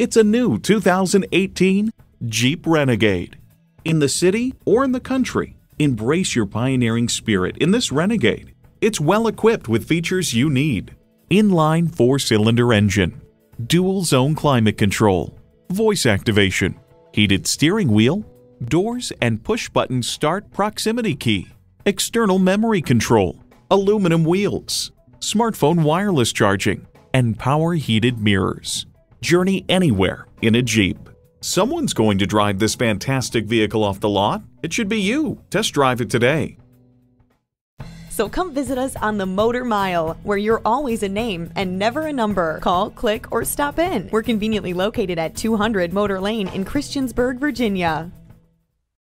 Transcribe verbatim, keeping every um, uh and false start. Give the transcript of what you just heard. It's a new two thousand eighteen Jeep Renegade. In the city or in the country, embrace your pioneering spirit in this Renegade. It's well equipped with features you need: inline four-cylinder engine, dual zone climate control, voice activation, heated steering wheel, doors and push-button start proximity key, external memory control, aluminum wheels, smartphone wireless charging, and power heated mirrors. Journey anywhere in a Jeep. Someone's going to drive this fantastic vehicle off the lot. It should be you. Test drive it today. So come visit us on the Motor Mile, where you're always a name and never a number. Call, click, or stop in. We're conveniently located at two hundred Motor Lane in Christiansburg, Virginia.